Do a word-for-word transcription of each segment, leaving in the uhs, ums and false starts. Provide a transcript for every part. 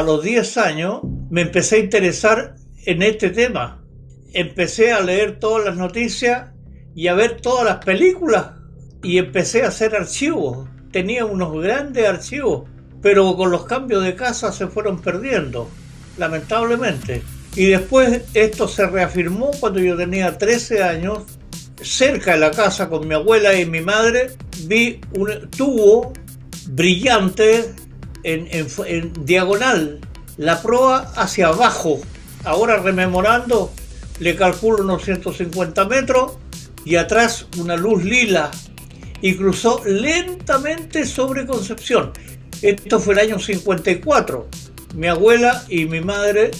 a los diez años me empecé a interesar en este tema. Empecé a leer todas las noticias y a ver todas las películas y empecé a hacer archivos. Tenía unos grandes archivos, pero con los cambios de casa se fueron perdiendo, lamentablemente. Y después esto se reafirmó cuando yo tenía trece años, cerca de la casa con mi abuela y mi madre, vi un tubo brillante en, en, en diagonal, la proa hacia abajo. Ahora rememorando, le calculo unos ciento cincuenta metros y atrás una luz lila y cruzó lentamente sobre Concepción. Esto fue el año cincuenta y cuatro. Mi abuela y mi madre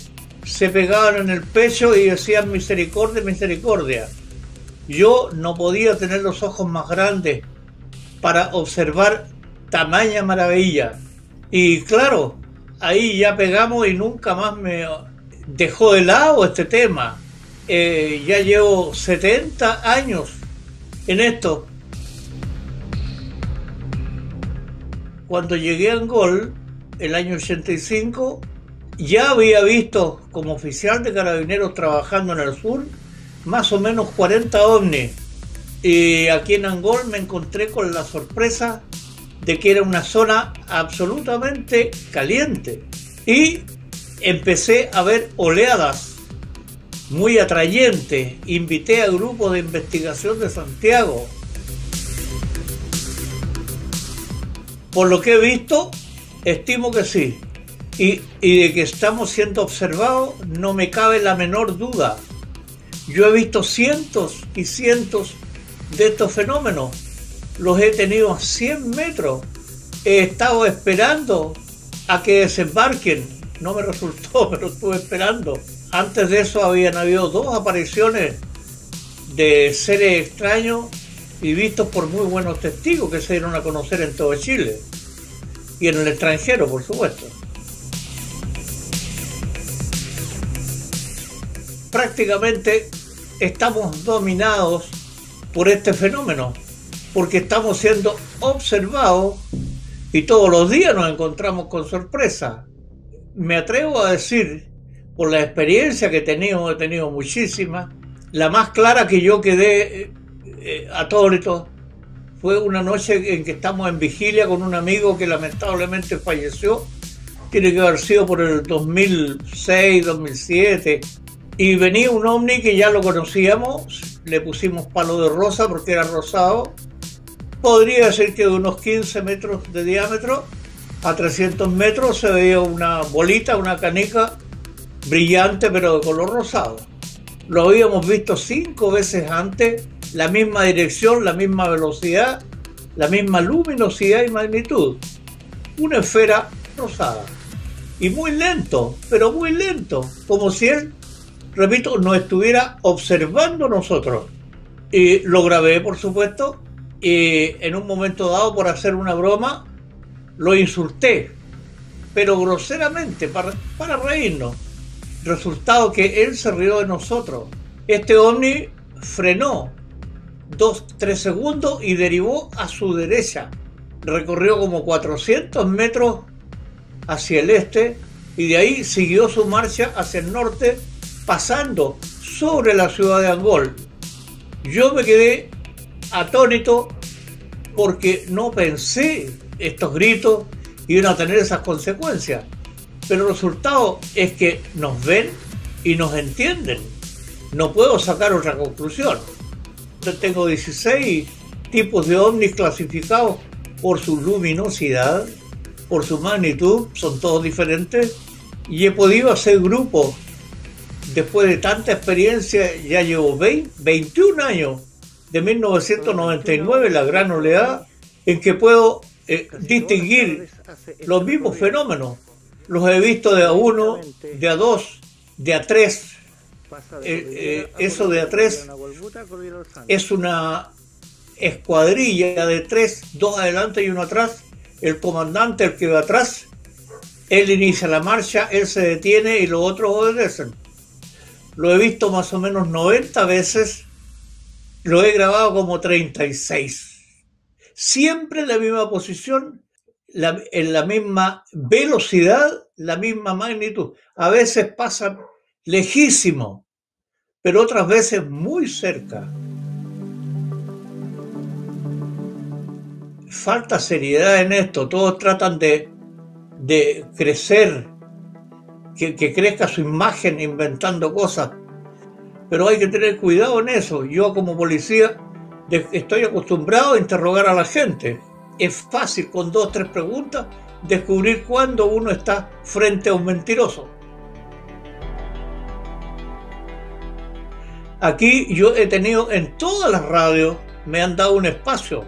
se pegaban en el pecho y decían misericordia, misericordia. Yo no podía tener los ojos más grandes para observar tamaña maravilla. Y claro, ahí ya pegamos y nunca más me dejó de lado este tema. Eh, ya llevo setenta años en esto. Cuando llegué a Angol, el año ochenta y cinco, ya había visto como oficial de Carabineros trabajando en el sur más o menos cuarenta ovnis. Y aquí en Angol me encontré con la sorpresa de que era una zona absolutamente caliente. Y empecé a ver oleadas muy atrayentes. Invité a grupos de investigación de Santiago. Por lo que he visto, estimo que sí. Y, y de que estamos siendo observados no me cabe la menor duda. Yo he visto cientos y cientos de estos fenómenos. Los he tenido a cien metros. He estado esperando a que desembarquen. No me resultó, pero estuve esperando. Antes de eso habían habido dos apariciones de seres extraños y vistos por muy buenos testigos que se dieron a conocer en todo Chile. Y en el extranjero, por supuesto. Prácticamente estamos dominados por este fenómeno, porque estamos siendo observados y todos los días nos encontramos con sorpresa. Me atrevo a decir, por la experiencia que he tenido, he tenido muchísimas, la más clara que yo quedé eh, atónito fue una noche en que estamos en vigilia con un amigo que lamentablemente falleció, tiene que haber sido por el dos mil seis, dos mil siete, y venía un ovni que ya lo conocíamos, le pusimos palo de rosa porque era rosado, podría decir que de unos quince metros de diámetro, a trescientos metros se veía una bolita, una canica brillante pero de color rosado. Lo habíamos visto cinco veces antes, la misma dirección, la misma velocidad, la misma luminosidad y magnitud. Una esfera rosada. Y muy lento, pero muy lento, como si él, repito, nos estuviera observando nosotros. Y lo grabé, por supuesto, y en un momento dado, por hacer una broma, lo insulté, pero groseramente, para, para reírnos. Resultado que él se rió de nosotros. Este ovni frenó dos, tres segundos y derivó a su derecha. Recorrió como cuatrocientos metros hacia el este y de ahí siguió su marcha hacia el norte, pasando sobre la ciudad de Angol. Yo me quedé atónito porque no pensé estos gritos iban a tener esas consecuencias. Pero el resultado es que nos ven y nos entienden. No puedo sacar otra conclusión. Yo tengo dieciséis tipos de ovnis clasificados por su luminosidad, por su magnitud, son todos diferentes, y he podido hacer grupos. Después de tanta experiencia, ya llevo veintiún años, de mil novecientos noventa y nueve, la gran oleada, en que puedo eh, distinguir los mismos fenómenos. Los he visto de a uno, de a dos, de a tres. Eh, eh, eso de a tres es una escuadrilla de tres, dos adelante y uno atrás. El comandante, el que va atrás, él inicia la marcha, él se detiene y los otros obedecen. Lo he visto más o menos noventa veces, lo he grabado como treinta y seis. Siempre en la misma posición, la, en la misma velocidad, la misma magnitud. A veces pasan lejísimo, pero otras veces muy cerca. Falta seriedad en esto. Todos tratan de, de crecer, que, que crezca su imagen inventando cosas. Pero hay que tener cuidado en eso. Yo como policía de, estoy acostumbrado a interrogar a la gente. Es fácil con dos o tres preguntas descubrir cuándo uno está frente a un mentiroso. Aquí yo he tenido en todas las radios, me han dado un espacio.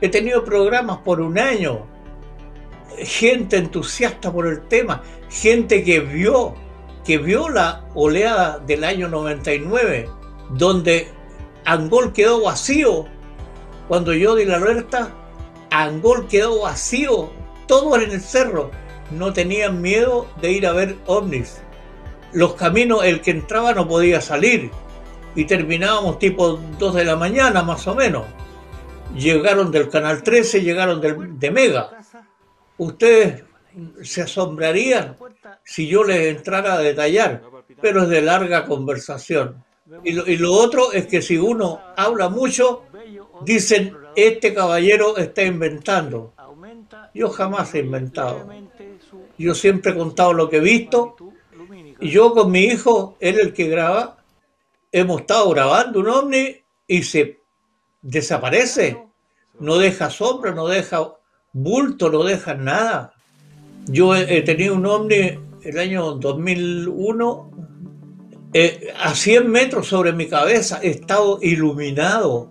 He tenido programas por un año, gente entusiasta por el tema, gente que vio, que vio la oleada del año noventa y nueve, donde Angol quedó vacío. Cuando yo di la alerta, Angol quedó vacío, todos en el cerro. No tenían miedo de ir a ver ovnis. Los caminos, el que entraba no podía salir y terminábamos tipo dos de la mañana más o menos. Llegaron del Canal trece, llegaron del, de Mega. Ustedes se asombrarían si yo les entrara a detallar, pero es de larga conversación. Y lo, y lo otro es que si uno habla mucho, dicen, este caballero está inventando. Yo jamás he inventado. Yo siempre he contado lo que he visto. Y yo con mi hijo, él el que graba, hemos estado grabando un ovni y se desaparece, no deja sombra, no deja bulto, no deja nada. Yo he tenido un ovni el año dos mil uno eh, a cien metros sobre mi cabeza, he estado iluminado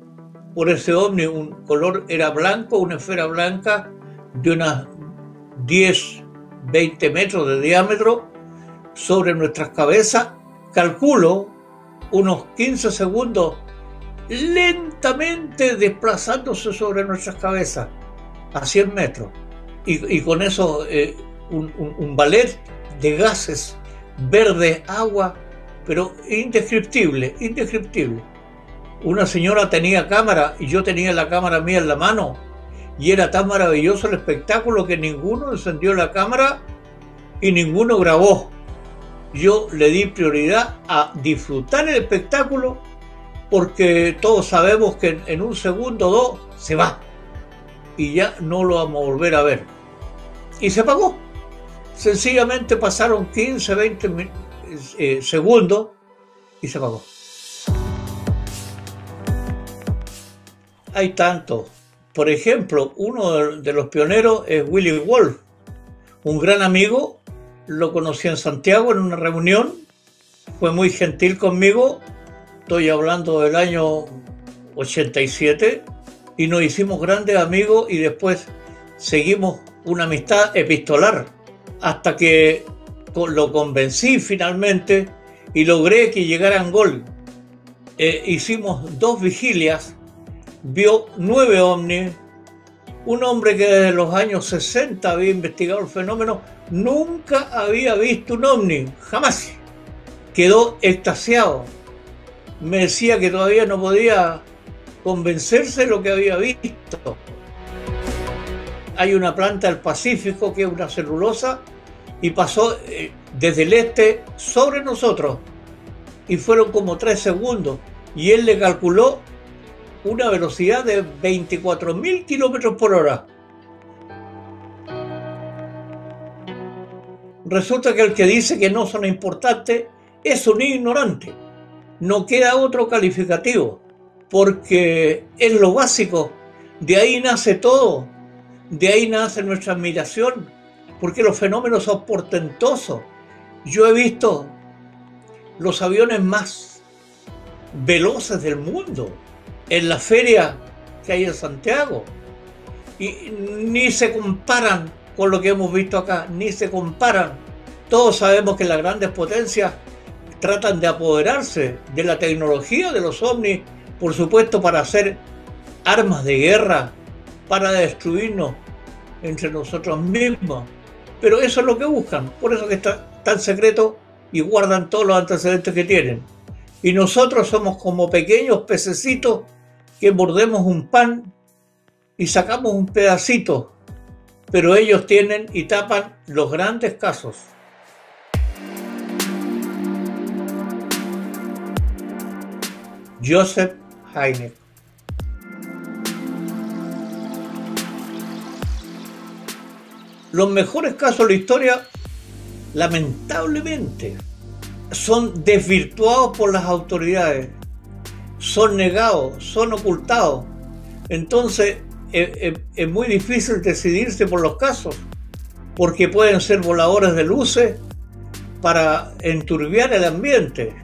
por ese ovni, un color era blanco, una esfera blanca de unas diez, veinte metros de diámetro sobre nuestras cabezas, calculo unos quince segundos lentamente desplazándose sobre nuestras cabezas a cien metros y, y con eso eh, un, un, un ballet de gases verde, agua, pero indescriptible, indescriptible. Una señora tenía cámara y yo tenía la cámara mía en la mano y era tan maravilloso el espectáculo que ninguno encendió la cámara y ninguno grabó. Yo le di prioridad a disfrutar el espectáculo porque todos sabemos que en un segundo o dos se va y ya no lo vamos a volver a ver. Y se apagó. Sencillamente pasaron quince, veinte eh, segundos y se apagó. Hay tantos. Por ejemplo, uno de los pioneros es Willy Wolf, un gran amigo. Lo conocí en Santiago en una reunión. Fue muy gentil conmigo. Estoy hablando del año ochenta y siete y nos hicimos grandes amigos y después seguimos una amistad epistolar hasta que lo convencí finalmente y logré que llegara a Angol. Eh, hicimos dos vigilias, vio nueve ovnis, un hombre que desde los años sesenta había investigado el fenómeno, nunca había visto un ovni, jamás. Quedó extasiado. Me decía que todavía no podía convencerse de lo que había visto. Hay una planta del Pacífico que es una celulosa y pasó eh, desde el este sobre nosotros y fueron como tres segundos y él le calculó una velocidad de veinticuatro mil kilómetros por hora. Resulta que el que dice que no son importantes es un ignorante. No queda otro calificativo, porque es lo básico. De ahí nace todo, de ahí nace nuestra admiración, porque los fenómenos son portentosos. Yo he visto los aviones más veloces del mundo en la feria que hay en Santiago y ni se comparan con lo que hemos visto acá, ni se comparan. Todos sabemos que las grandes potencias tratan de apoderarse de la tecnología de los ovnis, por supuesto, para hacer armas de guerra, para destruirnos entre nosotros mismos. Pero eso es lo que buscan, por eso que está tan secreto y guardan todos los antecedentes que tienen. Y nosotros somos como pequeños pececitos que mordemos un pan y sacamos un pedacito pero ellos tienen y tapan los grandes casos. Joseph Heineck. Los mejores casos de la historia, lamentablemente, son desvirtuados por las autoridades, son negados, son ocultados. Entonces es, es, es muy difícil decidirse por los casos, porque pueden ser voladores de luces para enturbiar el ambiente.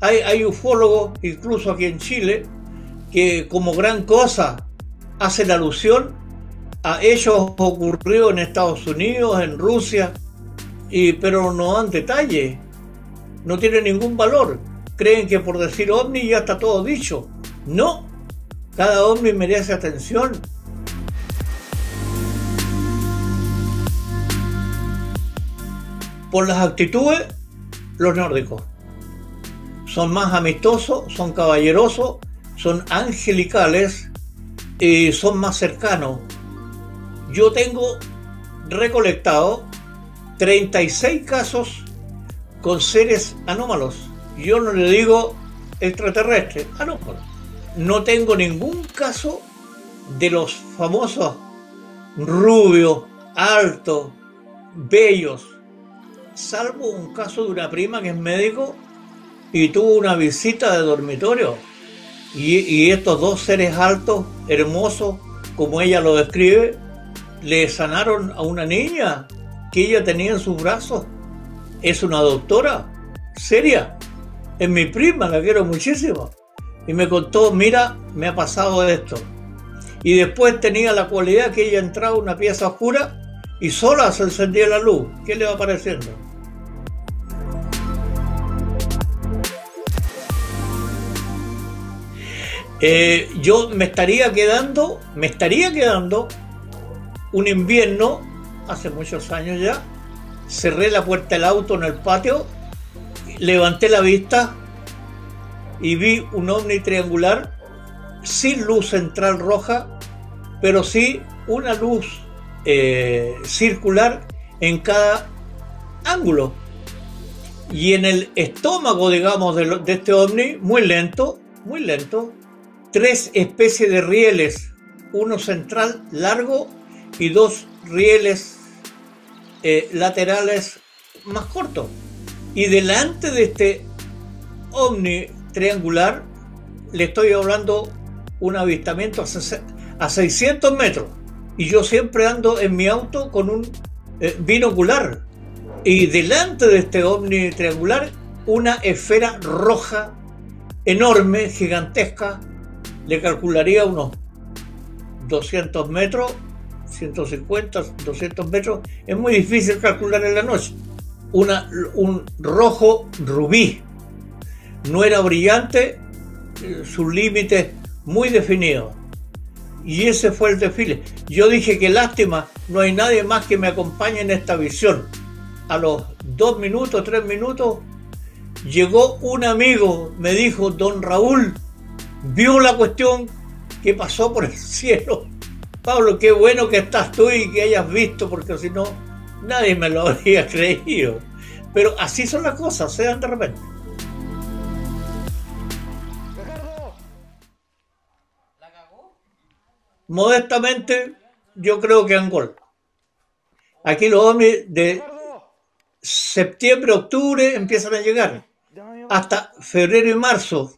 Hay, hay ufólogos, incluso aquí en Chile, que como gran cosa hacen alusión a hechos ocurridos en Estados Unidos, en Rusia, y, pero no dan detalle, no tiene ningún valor. Creen que por decir ovni ya está todo dicho. No, cada ovni merece atención. Por las actitudes, los nórdicos son más amistosos, son caballerosos, son angelicales y son más cercanos. Yo tengo recolectado treinta y seis casos con seres anómalos. Yo no le digo extraterrestre, anómalos. No tengo ningún caso de los famosos rubios, altos, bellos, salvo un caso de una prima que es médico y tuvo una visita de dormitorio. Y, y estos dos seres altos, hermosos, como ella lo describe, le sanaron a una niña que ella tenía en sus brazos. Es una doctora seria, es mi prima, la quiero muchísimo, y me contó, mira, me ha pasado esto. Y después tenía la cualidad que ella entraba a una pieza oscura y sola se encendía la luz. ¿Qué le va pareciendo? Eh, yo me estaría quedando, me estaría quedando un invierno, hace muchos años ya. Cerré la puerta del auto en el patio, levanté la vista y vi un ovni triangular sin luz central roja, pero sí una luz eh, circular en cada ángulo. Y en el estómago, digamos, de, lo, de este ovni, muy lento, muy lento, tres especies de rieles, uno central largo y dos rieles eh, laterales más cortos. Y delante de este ovni triangular, le estoy hablando un avistamiento a seiscientos metros, y yo siempre ando en mi auto con un eh, binocular, y delante de este ovni triangular una esfera roja enorme, gigantesca, le calcularía unos doscientos metros, ciento cincuenta, doscientos metros, es muy difícil calcular en la noche. Una, un rojo rubí, no era brillante, sus límites muy definidos, y ese fue el desfile. Yo dije que lástima, no hay nadie más que me acompañe en esta visión. A los dos minutos, tres minutos, llegó un amigo, me dijo, don Raúl, vio la cuestión que pasó por el cielo. Pablo, qué bueno que estás tú y que hayas visto, porque si no, nadie me lo habría creído. Pero así son las cosas, se dan de repente. ¿La cagó? Modestamente, yo creo que Angol. Aquí los ovnis de septiembre, octubre empiezan a llegar, hasta febrero y marzo.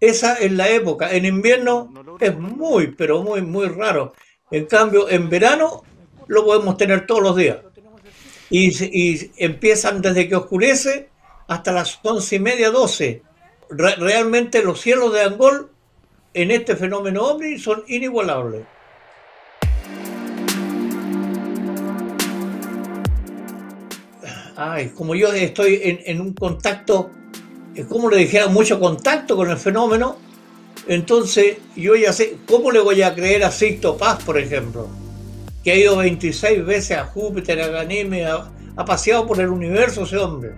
Esa es la época. En invierno es muy, pero muy, muy raro. En cambio, en verano lo podemos tener todos los días. Y, y empiezan desde que oscurece hasta las once y media, doce. Re realmente los cielos de Angol en este fenómeno ovni son inigualables. Ay, como yo estoy en, en un contacto, como le dijera, mucho contacto con el fenómeno, entonces yo ya sé, ¿cómo le voy a creer a Sixto Paz, por ejemplo? Que ha ido veintiséis veces a Júpiter, a Ganímeda, ha paseado por el universo ese hombre.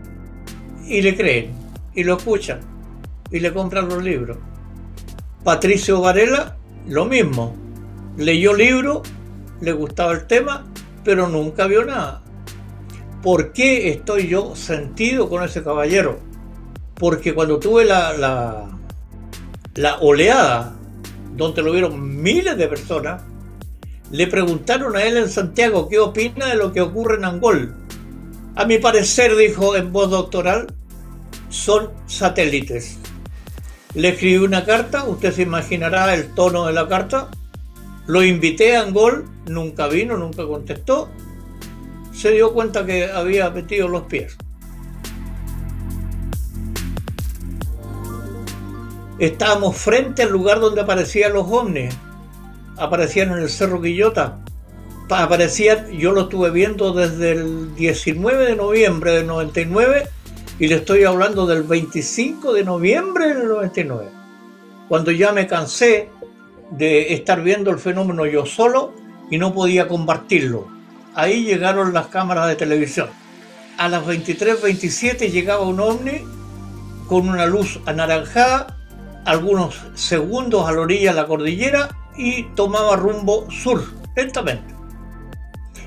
Y le creen, y lo escuchan, y le compran los libros. Patricio Varela, lo mismo. Leyó libros, le gustaba el tema, pero nunca vio nada. ¿Por qué estoy yo sentido con ese caballero? Porque cuando tuve la, la, la oleada, donde lo vieron miles de personas, le preguntaron a él en Santiago qué opina de lo que ocurre en Angol. A mi parecer, dijo en voz doctoral, son satélites. Le escribí una carta, usted se imaginará el tono de la carta. Lo invité a Angol, nunca vino, nunca contestó. Se dio cuenta que había metido los pies. Estábamos frente al lugar donde aparecían los ovnis. Aparecían en el Cerro Quillota. Aparecían, yo lo estuve viendo desde el diecinueve de noviembre del noventa y nueve y le estoy hablando del veinticinco de noviembre del noventa y nueve. Cuando ya me cansé de estar viendo el fenómeno yo solo y no podía compartirlo. Ahí llegaron las cámaras de televisión. A las veintitrés, veintisiete llegaba un ovni con una luz anaranjada, algunos segundos a la orilla de la cordillera y tomaba rumbo sur, lentamente.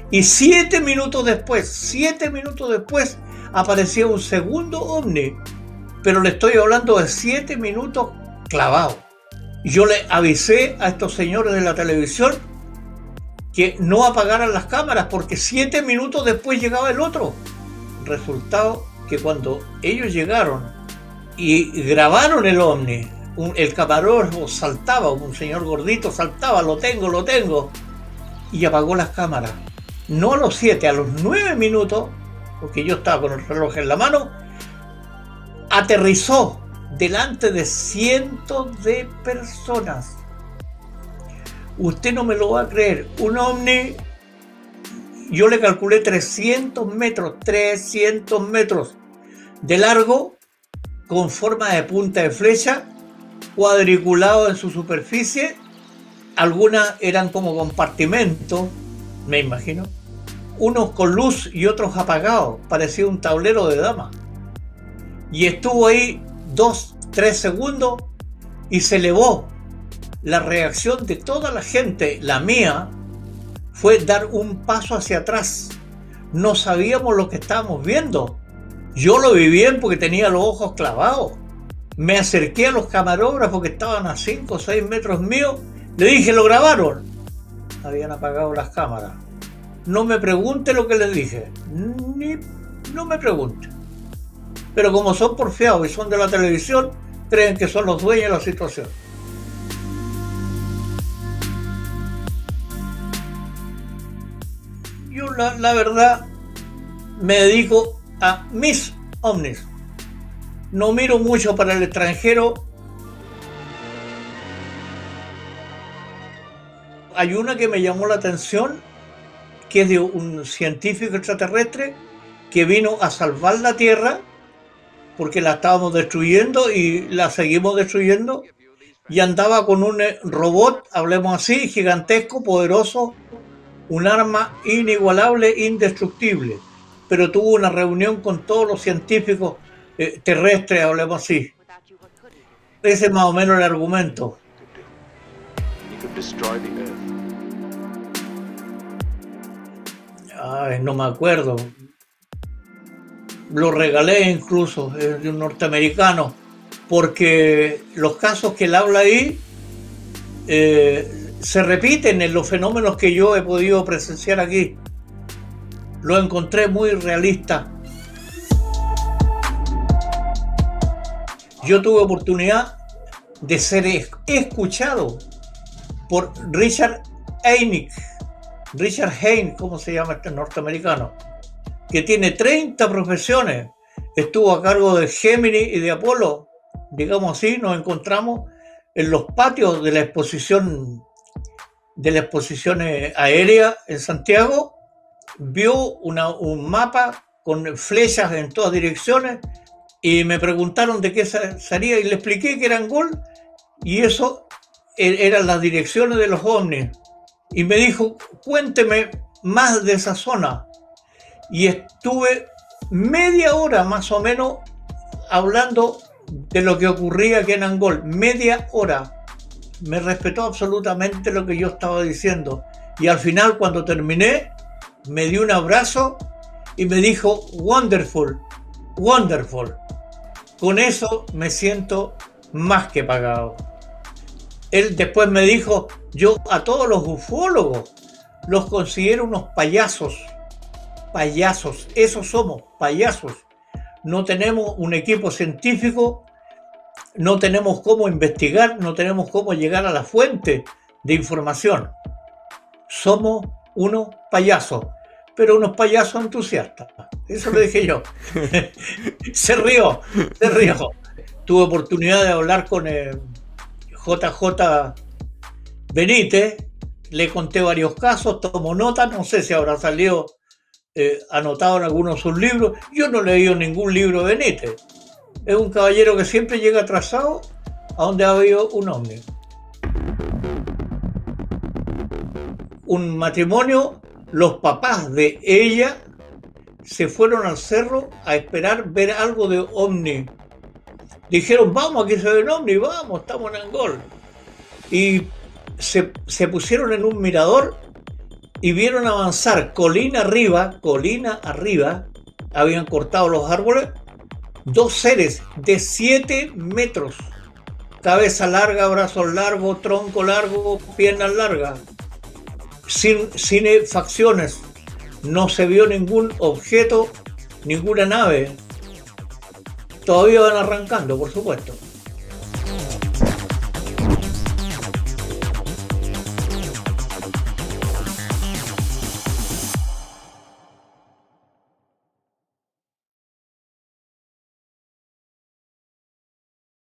Y siete minutos después, siete minutos después, aparecía un segundo ovni, pero le estoy hablando de siete minutos clavados. Yo le avisé a estos señores de la televisión que no apagaran las cámaras porque siete minutos después llegaba el otro. Resultado que cuando ellos llegaron y grabaron el ovni, un, el camarógrafo saltaba, un señor gordito saltaba, lo tengo, lo tengo, y apagó las cámaras. No a los siete, a los nueve minutos, porque yo estaba con el reloj en la mano, aterrizó delante de cientos de personas. Usted no me lo va a creer, un ovni, yo le calculé trescientos metros, trescientos metros de largo, con forma de punta de flecha, cuadriculado en su superficie, algunas eran como compartimentos, me imagino, unos con luz y otros apagados, parecía un tablero de dama. Y estuvo ahí dos, tres segundos y se elevó. La reacción de toda la gente, la mía, fue dar un paso hacia atrás. No sabíamos lo que estábamos viendo. Yo lo vi bien porque tenía los ojos clavados. Me acerqué a los camarógrafos que estaban a cinco o seis metros míos. Le dije, lo grabaron. Habían apagado las cámaras. No me pregunte lo que les dije. Ni, no me pregunte. Pero como son porfiados y son de la televisión, creen que son los dueños de la situación. La, la verdad, me dedico a mis ovnis. No miro mucho para el extranjero. Hay una que me llamó la atención, que es de un científico extraterrestre que vino a salvar la Tierra porque la estábamos destruyendo y la seguimos destruyendo, y andaba con un robot, hablemos así, gigantesco, poderoso, un arma inigualable, indestructible, pero tuvo una reunión con todos los científicos eh, terrestres, hablemos así. Ese es más o menos el argumento. Ay, no me acuerdo. Lo regalé incluso, es de un norteamericano, porque los casos que él habla ahí, eh, se repiten en los fenómenos que yo he podido presenciar aquí. Lo encontré muy realista. Yo tuve oportunidad de ser escuchado por Richard Heinrich, Richard Heinrich, ¿cómo se llama este norteamericano? Que tiene treinta profesiones. Estuvo a cargo de Géminis y de Apolo. Digamos así, nos encontramos en los patios de la exposición de la exposición aérea en Santiago, vio una, un mapa con flechas en todas direcciones y me preguntaron de qué salía y le expliqué que era Angol y eso eran las direcciones de los ovnis. Y me dijo, cuénteme más de esa zona. Y estuve media hora más o menos hablando de lo que ocurría aquí en Angol, media hora. Me respetó absolutamente lo que yo estaba diciendo y al final, cuando terminé, me dio un abrazo y me dijo, wonderful, wonderful. Con eso me siento más que pagado. Él después me dijo, yo a todos los ufólogos los considero unos payasos, payasos, esos somos, payasos. No tenemos un equipo científico, no tenemos cómo investigar, no tenemos cómo llegar a la fuente de información. Somos unos payasos, pero unos payasos entusiastas. Eso lo dije yo. Se rió, se rió. Tuve oportunidad de hablar con eh, J J Benítez, le conté varios casos, tomó nota, no sé si habrá salido eh, anotado en alguno de sus libros. Yo no he leído ningún libro de Benítez. Es un caballero que siempre llega atrasado a donde ha habido un hombre. Un matrimonio, los papás de ella se fueron al cerro a esperar ver algo de ovni. Dijeron, vamos, aquí se ve un ovni, vamos, estamos en Angol. Y se, se pusieron en un mirador y vieron avanzar colina arriba, colina arriba, habían cortado los árboles, dos seres de siete metros. Cabeza larga, brazos largos, tronco largo, piernas largas. Sin, sin facciones, no se vio ningún objeto, ninguna nave. Todavía van arrancando, por supuesto.